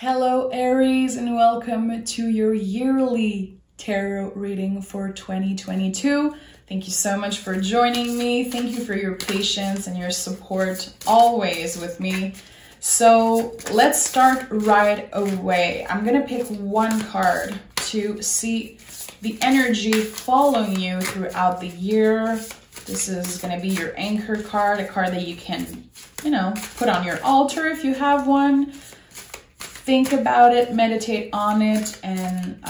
Hello Aries, and welcome to your yearly tarot reading for 2022. Thank you so much for joining me. Thank you for your patience and your support always with me. So let's start right away. I'm gonna pick one card to see the energy following you throughout the year. This is gonna be your anchor card, a card that you can, put on your altar if you have one. Think about it, meditate on it, and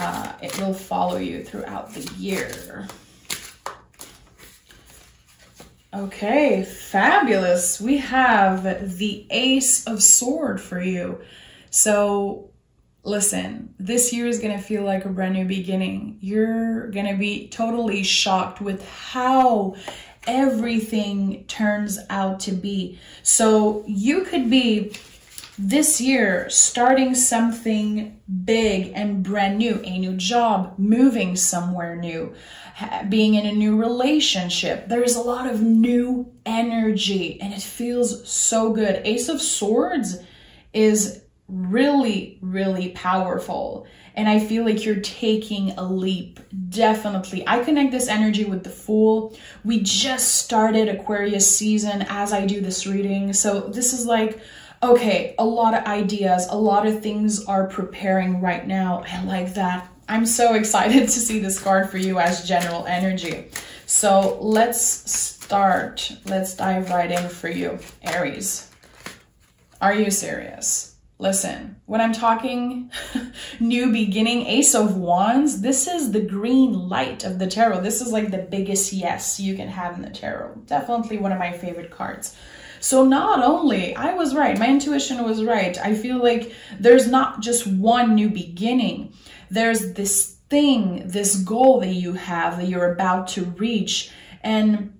it will follow you throughout the year. Okay, fabulous. We have the Ace of Swords for you. So listen, this year is going to feel like a brand new beginning. You're going to be totally shocked with how everything turns out to be. So you could be this year starting something big and brand new, a new job, moving somewhere new, being in a new relationship. There's a lot of new energy and it feels so good. Ace of Swords is really, really powerful. And I feel like you're taking a leap. Definitely. I connect this energy with the Fool. We just started Aquarius season as I do this reading. So this is like, okay, a lot of ideas, a lot of things are preparing right now. I like that. I'm so excited to see this card for you as general energy. So let's start. Let's dive right in for you, Aries. Are you serious? Listen, when I'm talking new beginning, Ace of Wands, this is the green light of the tarot. This is like the biggest yes you can have in the tarot. Definitely one of my favorite cards. So not only, I was right, my intuition was right. I feel like there's not just one new beginning. There's this thing, this goal that you have that you're about to reach. And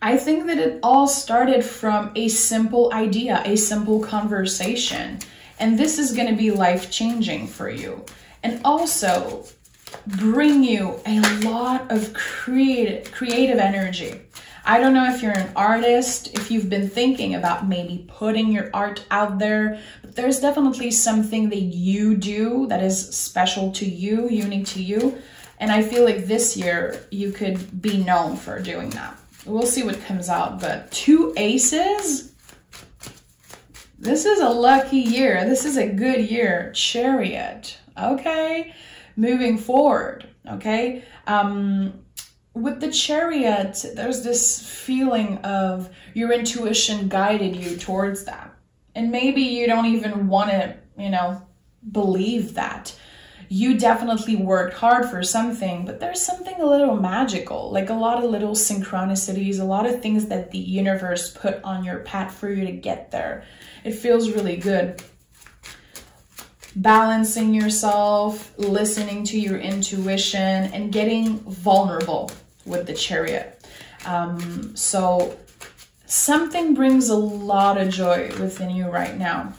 I think that it all started from a simple idea, a simple conversation. And this is going to be life-changing for you. And also bring you a lot of creative energy. I don't know if you're an artist, if you've been thinking about maybe putting your art out there, but there's definitely something that you do that is special to you, unique to you. And I feel like this year you could be known for doing that. We'll see what comes out, but two aces. This is a lucky year. This is a good year. Chariot. Okay. Moving forward. Okay. With the Chariot, there's this feeling of your intuition guided you towards that. And maybe you don't even want to, believe that. You definitely worked hard for something, but there's something a little magical, like a lot of little synchronicities, a lot of things that the universe put on your path for you to get there. It feels really good. Balancing yourself, listening to your intuition, and getting vulnerable with the Chariot. So something brings a lot of joy within you right now.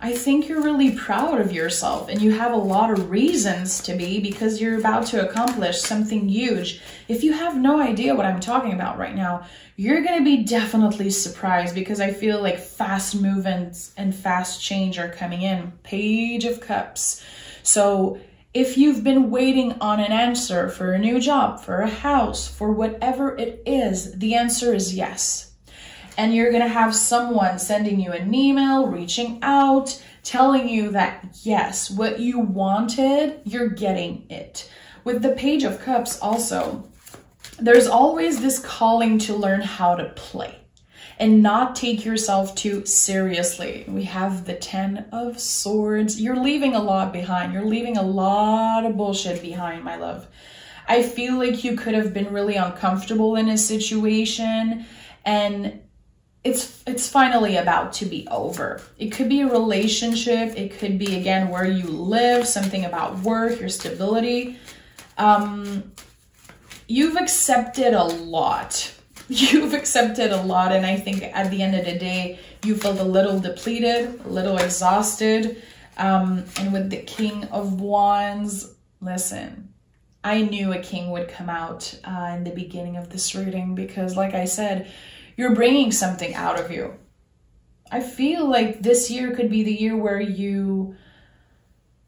I think you're really proud of yourself and you have a lot of reasons to be because you're about to accomplish something huge. If you have no idea what I'm talking about right now, you're going to be definitely surprised because I feel like fast movements and fast change are coming in. Page of Cups. So if you've been waiting on an answer for a new job, for a house, for whatever it is, the answer is yes. And you're going to have someone sending you an email, reaching out, telling you that, yes, what you wanted, you're getting it. With the Page of Cups also, there's always this calling to learn how to play and not take yourself too seriously. We have the Ten of Swords. You're leaving a lot behind. You're leaving a lot of bullshit behind, my love. I feel like you could have been really uncomfortable in a situation, and it's finally about to be over. It could be a relationship. It could be, again, where you live, something about work, your stability. You've accepted a lot. You've accepted a lot. And I think at the end of the day, you felt a little depleted, a little exhausted. And with the King of Wands, listen, I knew a king would come out in the beginning of this reading because, like I said, you're bringing something out of you. I feel like this year could be the year where you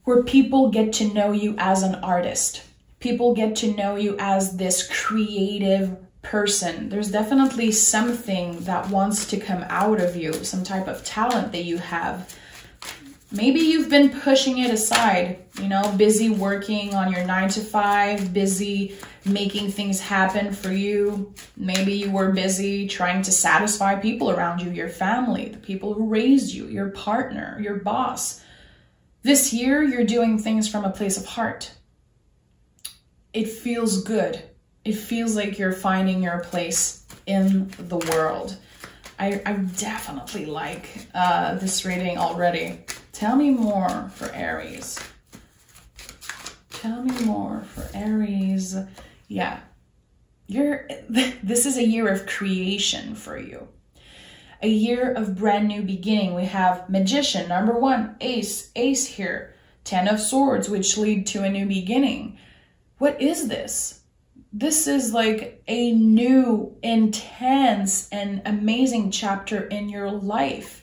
where people get to know you as an artist. People get to know you as this creative person. There's definitely something that wants to come out of you, some type of talent that you have. Maybe you've been pushing it aside, you know, busy working on your 9-to-5, busy making things happen for you. Maybe you were busy trying to satisfy people around you, your family, the people who raised you, your partner, your boss. This year, you're doing things from a place of heart. It feels good. It feels like you're finding your place in the world. I definitely like this reading already. Tell me more for Aries. Tell me more for Aries. Yeah, this is a year of creation for you. A year of brand new beginning. We have Magician, number one, ace here. 10 of Swords, which lead to a new beginning. What is this? This is like a new, intense, and amazing chapter in your life.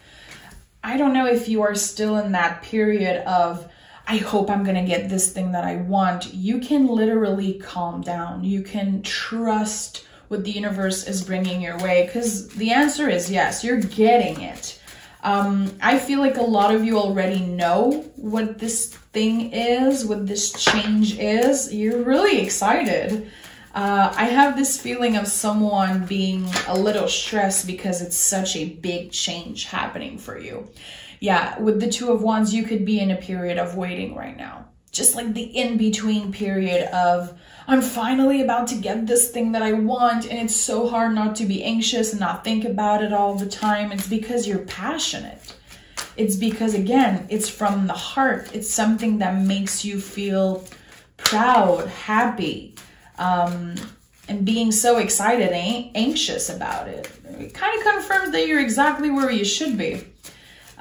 I don't know if you are still in that period of, I hope I'm gonna get this thing that I want. You can literally calm down. You can trust what the universe is bringing your way, because the answer is yes, you're getting it. I feel like a lot of you already know what this thing is, what this change is. You're really excited. I have this feeling of someone being a little stressed because it's such a big change happening for you. Yeah, with the 2 of Wands, you could be in a period of waiting right now. Just like the in-between period of, I'm finally about to get this thing that I want, and it's so hard not to be anxious and not think about it all the time. It's because you're passionate. It's because, again, it's from the heart. It's something that makes you feel proud, happy, and being so excited and anxious about it. It kind of confirms that you're exactly where you should be.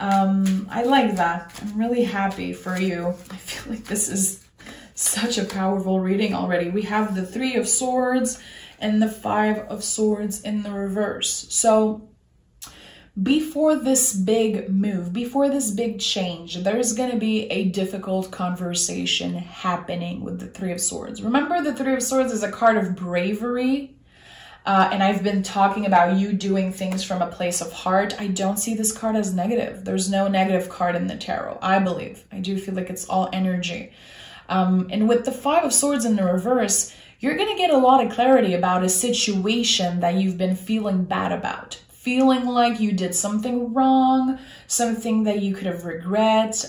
I like that. I'm really happy for you. I feel like this is such a powerful reading already. We have the 3 of Swords and the 5 of Swords in the reverse. So before this big move, before this big change, there's going to be a difficult conversation happening with the 3 of Swords. Remember, the 3 of Swords is a card of bravery. And I've been talking about you doing things from a place of heart. I don't see this card as negative. There's no negative card in the tarot, I believe. I do feel like it's all energy. And with the 5 of Swords in the reverse, you're going to get a lot of clarity about a situation that you've been feeling bad about. Feeling like you did something wrong, something that you could have regret.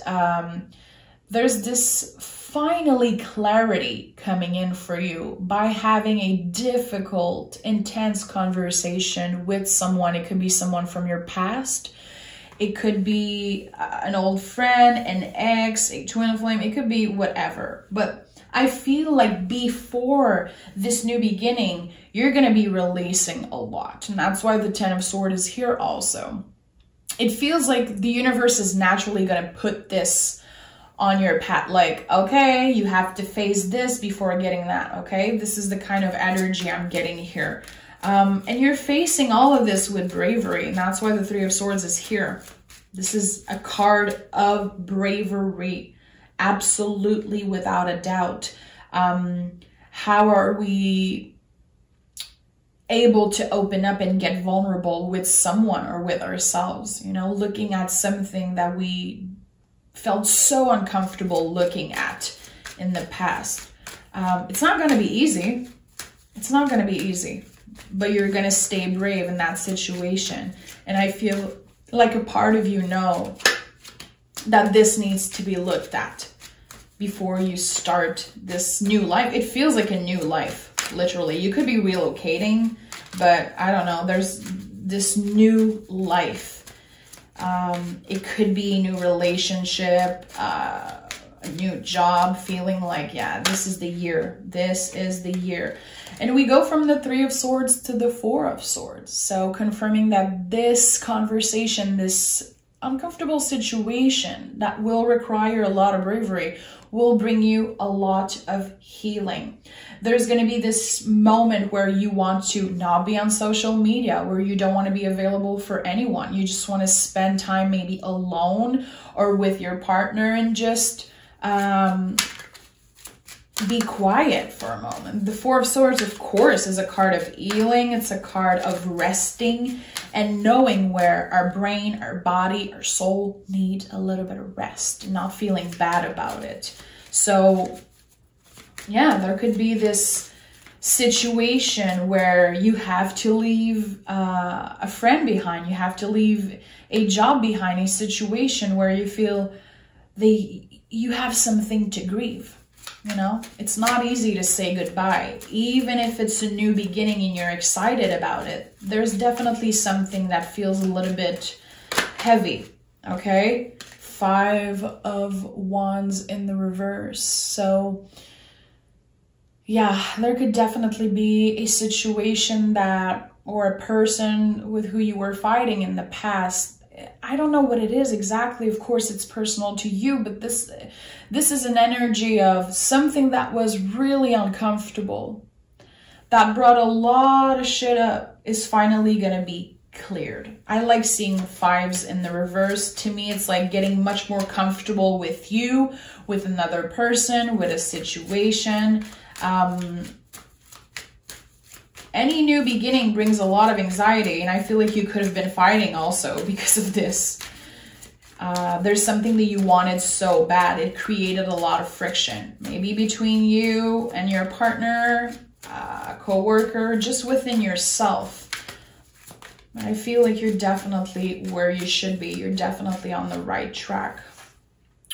There's this finally clarity coming in for you by having a difficult, intense conversation with someone. It could be someone from your past. It could be an old friend, an ex, a twin flame. It could be whatever. But I feel like before this new beginning, you're going to be releasing a lot. And that's why the 10 of Swords is here also. It feels like the universe is naturally going to put this on your path, like, okay, you have to face this before getting that, okay? This is the kind of energy I'm getting here. And you're facing all of this with bravery, and that's why the 3 of Swords is here. This is a card of bravery, absolutely without a doubt. How are we able to open up and get vulnerable with someone or with ourselves? You know, looking at something that we felt so uncomfortable looking at in the past. It's not going to be easy. It's not going to be easy, but you're going to stay brave in that situation. And I feel like a part of you know that this needs to be looked at before you start this new life. It feels like a new life, literally. You could be relocating, but I don't know. There's this new life. It could be a new relationship, a new job, feeling like, yeah, this is the year. This is the year. And we go from the 3 of Swords to the 4 of Swords. So confirming that this conversation, this uncomfortable situation that will require a lot of bravery will bring you a lot of healing. There's going to be this moment where you want to not be on social media, where you don't want to be available for anyone. You just want to spend time maybe alone or with your partner and just Be quiet for a moment. The Four of Swords, of course, is a card of healing. It's a card of resting and knowing where our brain, our body, our soul need a little bit of rest, not feeling bad about it. So yeah, there could be this situation where you have to leave a friend behind, you have to leave a job behind, a situation where you feel you have something to grieve. You know, it's not easy to say goodbye. Even if it's a new beginning and you're excited about it, there's definitely something that feels a little bit heavy, okay? Five of Wands in the reverse. So, yeah, there could definitely be a situation that, or a person with who you were fighting in the past. I don't know what it is exactly. Of course, it's personal to you, but this is an energy of something that was really uncomfortable, that brought a lot of shit up, is finally going to be cleared. I like seeing fives in the reverse. To me, it's like getting much more comfortable with you, with another person, with a situation. Any new beginning brings a lot of anxiety, and I feel like you could have been fighting also because of this. There's something that you wanted so bad. It created a lot of friction, maybe between you and your partner, co-worker, just within yourself. But I feel like you're definitely where you should be. You're definitely on the right track.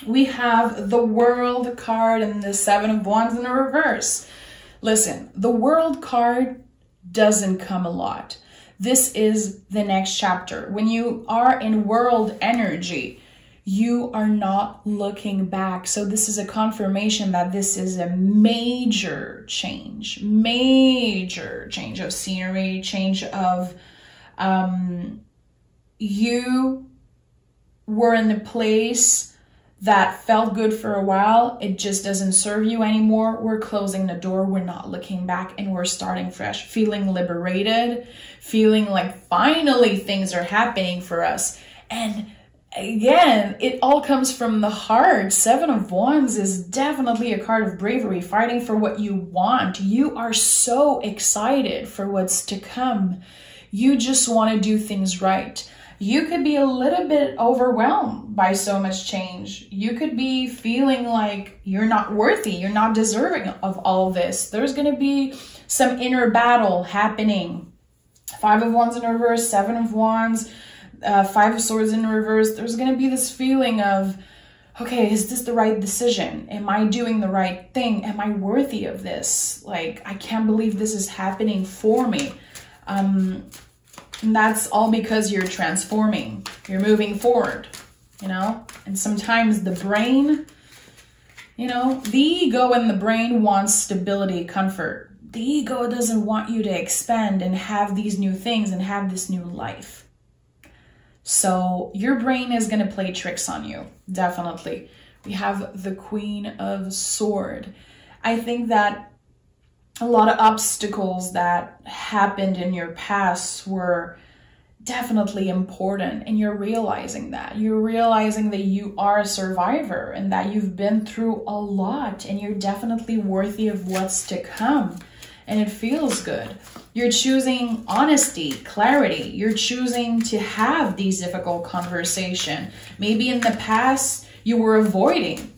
We have the World card and the Seven of Wands in the reverse. Listen, the World card doesn't come a lot. This is the next chapter. When you are in world energy, you are not looking back. So this is a confirmation that this is a major change of scenery, change of you were in a place that felt good for a while. It just doesn't serve you anymore. We're closing the door. We're not looking back, and we're starting fresh, feeling liberated, feeling like finally things are happening for us. And again, it all comes from the heart. Seven of Wands is definitely a card of bravery, fighting for what you want. You are so excited for what's to come. You just want to do things right. You could be a little bit overwhelmed by so much change. You could be feeling like you're not worthy, you're not deserving of all this. There's going to be some inner battle happening. Five of Wands in reverse, Seven of Wands, Five of Swords in reverse. There's going to be this feeling of, okay, is this the right decision? Am I doing the right thing? Am I worthy of this? Like, I can't believe this is happening for me. And that's all because you're transforming, you're moving forward, you know? And sometimes the brain, you know, the ego and the brain wants stability, comfort. The ego doesn't want you to expand and have these new things and have this new life. So your brain is going to play tricks on you, definitely. We have the Queen of Swords. I think that a lot of obstacles that happened in your past were definitely important, and you're realizing that. You're realizing that you are a survivor and that you've been through a lot, and you're definitely worthy of what's to come, and it feels good. You're choosing honesty, clarity. You're choosing to have these difficult conversations. Maybe in the past you were avoiding.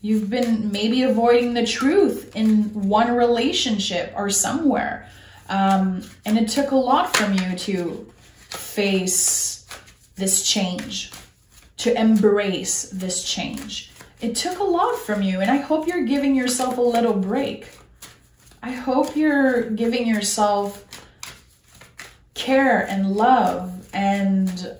You've been maybe avoiding the truth in one relationship or somewhere. And it took a lot from you to face this change, to embrace this change. It took a lot from you, and I hope you're giving yourself a little break. I hope you're giving yourself care and love and...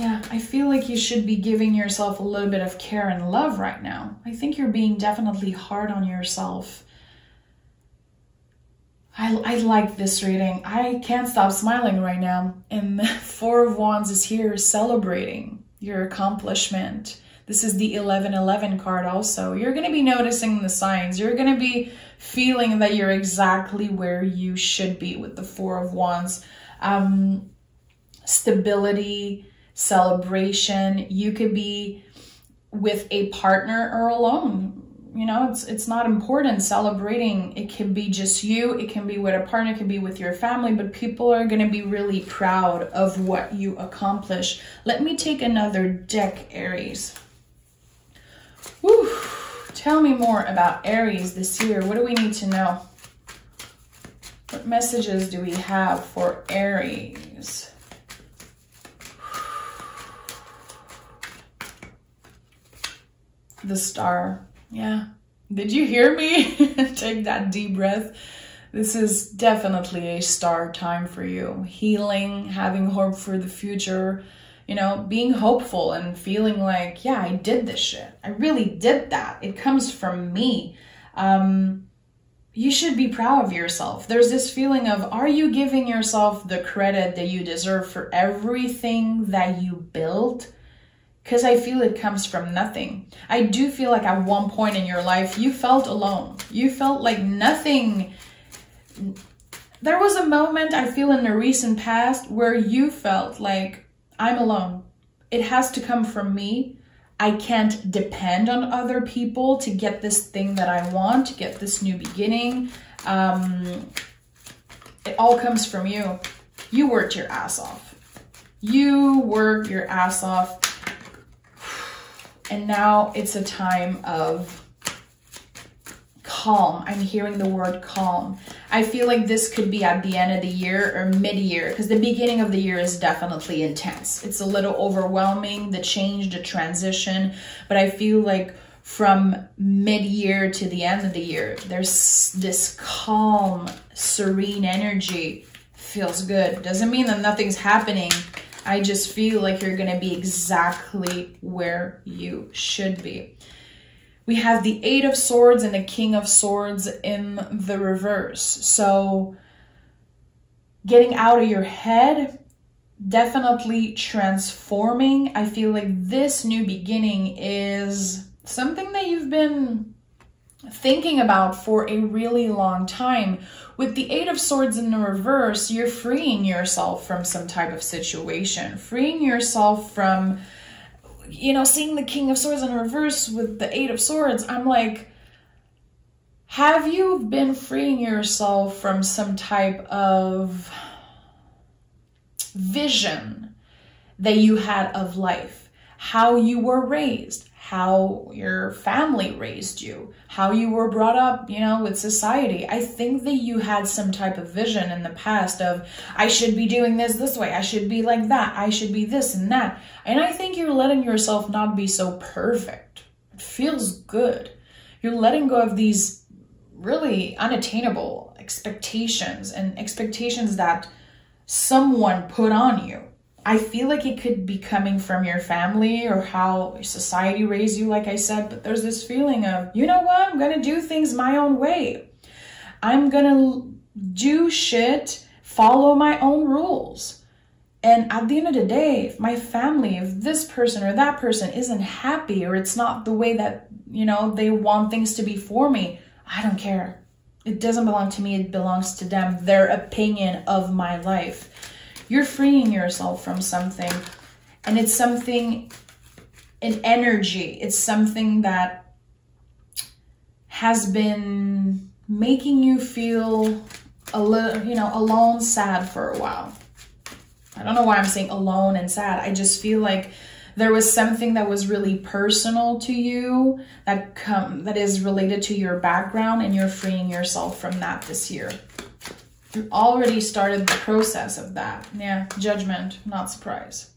yeah, I feel like you should be giving yourself a little bit of care and love right now. I think you're being definitely hard on yourself. I like this reading. I can't stop smiling right now. And the Four of Wands is here celebrating your accomplishment. This is the 1111 card also. You're going to be noticing the signs. You're going to be feeling that you're exactly where you should be with the Four of Wands. Stability. celebration. You could be with a partner or alone. You know, it's not important celebrating. It can be just you. It can be with a partner. It can be with your family. But people are going to be really proud of what you accomplish. Let me take another deck, Aries. Woo. Tell me more about Aries this year. What do we need to know? What messages do we have for Aries? The Star. Yeah. Did you hear me? Take that deep breath. This is definitely a star time for you. Healing, having hope for the future, you know, being hopeful and feeling like, yeah, I did this shit. I really did that. It comes from me. You should be proud of yourself. There's this feeling of, are you giving yourself the credit that you deserve for everything that you built? Because I feel it comes from nothing. I do feel like at one point in your life, you felt alone. You felt like nothing. There was a moment, I feel, in the recent past where you felt like, I'm alone. It has to come from me. I can't depend on other people to get this thing that I want, to get this new beginning. It all comes from you. You worked your ass off. You worked your ass off. And now it's a time of calm. I'm hearing the word calm. I feel like this could be at the end of the year or mid-year, because the beginning of the year is definitely intense. It's a little overwhelming, the change, the transition. But I feel like from mid-year to the end of the year, there's this calm, serene energy. Feels good. Doesn't mean that nothing's happening. I just feel like you're going to be exactly where you should be. We have the Eight of Swords and the King of Swords in the reverse. So getting out of your head, definitely transforming. I feel like this new beginning is something that you've been thinking about for a really long time. With the Eight of Swords in the reverse, you're freeing yourself from some type of situation, freeing yourself from, you know, seeing the King of Swords in the reverse with the Eight of Swords. I'm like, have you been freeing yourself from some type of vision that you had of life, how you were raised, how your family raised you, how you were brought up, you know, with society? I think that you had some type of vision in the past of, I should be doing this way. I should be like that. I should be this and that. And I think you're letting yourself not be so perfect. It feels good. You're letting go of these really unattainable expectations and expectations that someone put on you. I feel like it could be coming from your family or how society raised you, like I said, but there's this feeling of, you know what? I'm going to do things my own way. I'm going to do shit, follow my own rules. And at the end of the day, if my family, if this person or that person isn't happy or it's not the way that, you know, they want things to be for me, I don't care. It doesn't belong to me. It belongs to them, their opinion of my life. You're freeing yourself from something, and it's something, an energy. It's something that has been making you feel a little, you know, alone, sad for a while. I don't know why I'm saying alone and sad. I just feel like there was something that was really personal to you that is related to your background, and you're freeing yourself from that this year. You already started the process of that. Yeah, judgment, not surprise.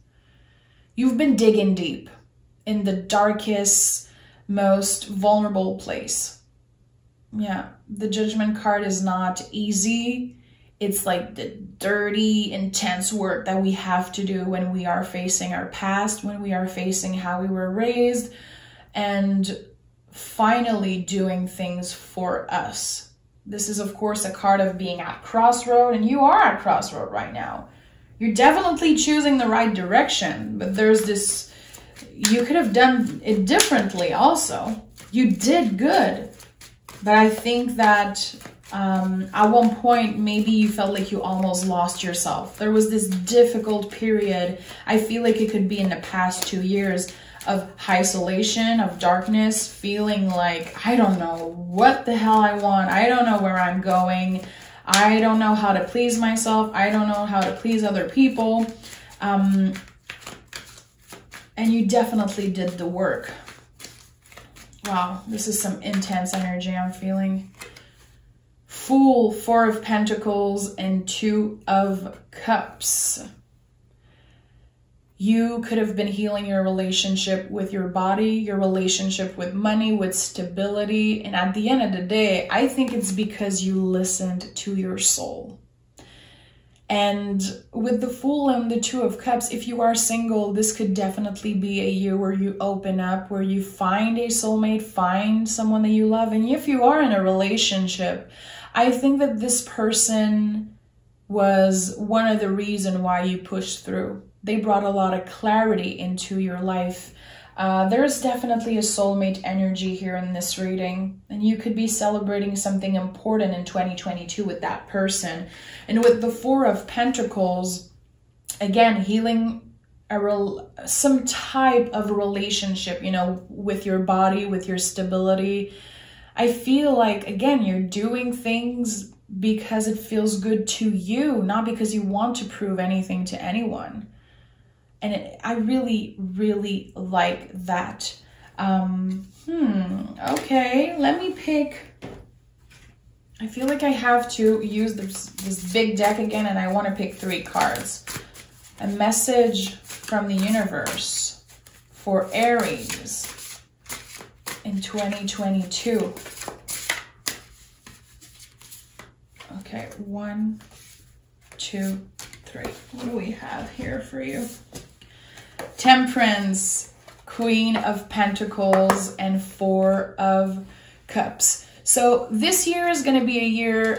You've been digging deep in the darkest, most vulnerable place. Yeah, the Judgment card is not easy. It's like the dirty, intense work that we have to do when we are facing our past, when we are facing how we were raised, and finally doing things for us. This is, of course, a card of being at crossroad, and you are at crossroad right now. You're definitely choosing the right direction, but there's this, you could have done it differently also. You did good, but I think that At one point, maybe you felt like you almost lost yourself. There was this difficult period. I feel like it could be in the past 2 years of isolation, of darkness, feeling like, I don't know what the hell I want. I don't know where I'm going. I don't know how to please myself. I don't know how to please other people. And you definitely did the work. Wow, this is some intense energy I'm feeling. Fool, 4 of Pentacles and 2 of Cups. You could have been healing your relationship with your body, your relationship with money, with stability. And at the end of the day, I think it's because you listened to your soul. And with the Fool and the 2 of Cups, if you are single, this could definitely be a year where you open up, where you find a soulmate, find someone that you love. And if you are in a relationship, I think that this person was one of the reasons why you pushed through. They brought a lot of clarity into your life. There is definitely a soulmate energy here in this reading, and you could be celebrating something important in 2022 with that person. And with the 4 of Pentacles, again, healing some type of relationship, you know, with your body, with your stability. I feel like, again, you're doing things because it feels good to you, not because you want to prove anything to anyone. And I really, really like that. Okay, let me pick. I feel like I have to use this big deck again, and I want to pick 3 cards. A message from the universe for Aries in 2022. Okay, 1, 2, 3. What do we have here for you? Temperance, Queen of Pentacles, and 4 of Cups. So this year is going to be a year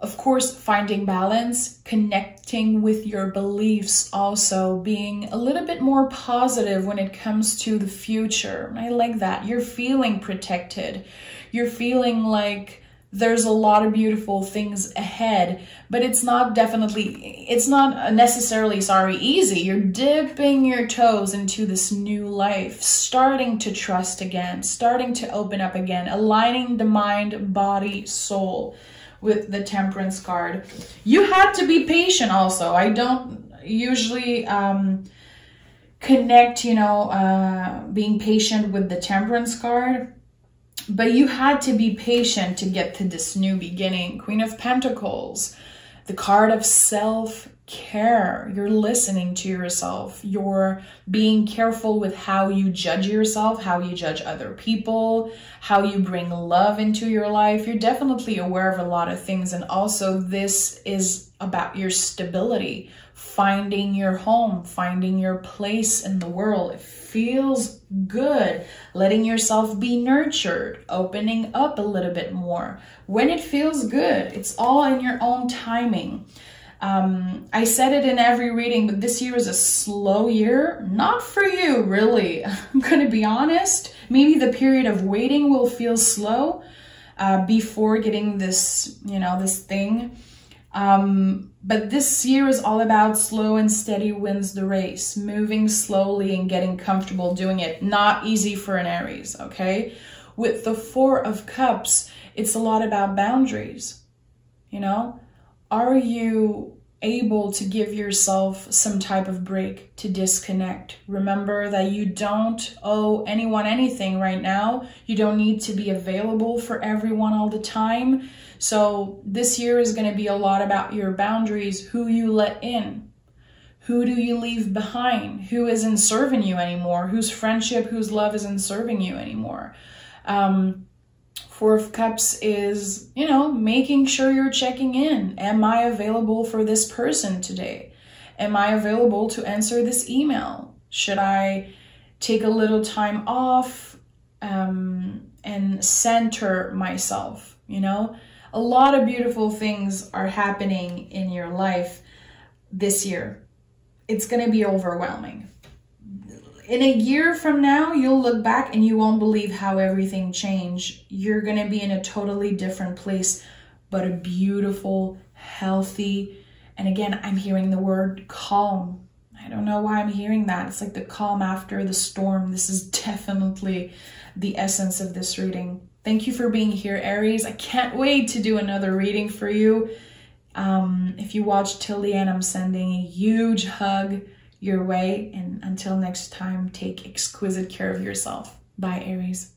of course, finding balance, connecting with your beliefs, also being a little bit more positive when it comes to the future. I like that. You're feeling protected. You're feeling like there's a lot of beautiful things ahead, but it's not necessarily easy. You're dipping your toes into this new life, starting to trust again, starting to open up again, aligning the mind, body, soul with the Temperance card. You had to be patient also. I don't usually connect, you know, being patient with the Temperance card. But you had to be patient to get to this new beginning. Queen of Pentacles, the card of self-care. You're listening to yourself. You're being careful with how you judge yourself, how you judge other people, how you bring love into your life. You're definitely aware of a lot of things. And also this is about your stability, finding your home, finding your place in the world. It feels good, letting yourself be nurtured, opening up a little bit more. When it feels good, it's all in your own timing. I said it in every reading, but this year is a slow year. Not for you, really. I'm gonna be honest. Maybe the period of waiting will feel slow before getting this, you know, this thing. But this year is all about slow and steady wins the race, moving slowly and getting comfortable doing it. Not easy for an Aries, okay? With the 4 of Cups, it's a lot about boundaries, you know? Are you able to give yourself some type of break to disconnect? Remember that you don't owe anyone anything right now. You don't need to be available for everyone all the time. So this year is going to be a lot about your boundaries, who you let in, who do you leave behind, who isn't serving you anymore, whose friendship, whose love isn't serving you anymore. 4 of Cups is, you know, making sure you're checking in. Am I available for this person today? Am I available to answer this email? Should I take a little time off and center myself, you know? A lot of beautiful things are happening in your life this year. It's going to be overwhelming. In a year from now, you'll look back and you won't believe how everything changed. You're going to be in a totally different place but a beautiful, healthy, and again, I'm hearing the word calm. I don't know why I'm hearing that. It's like the calm after the storm. This is definitely the essence of this reading. Thank you for being here, Aries. I can't wait to do another reading for you. If you watch till the end, I'm sending a huge hug your way. And until next time, take exquisite care of yourself. Bye, Aries.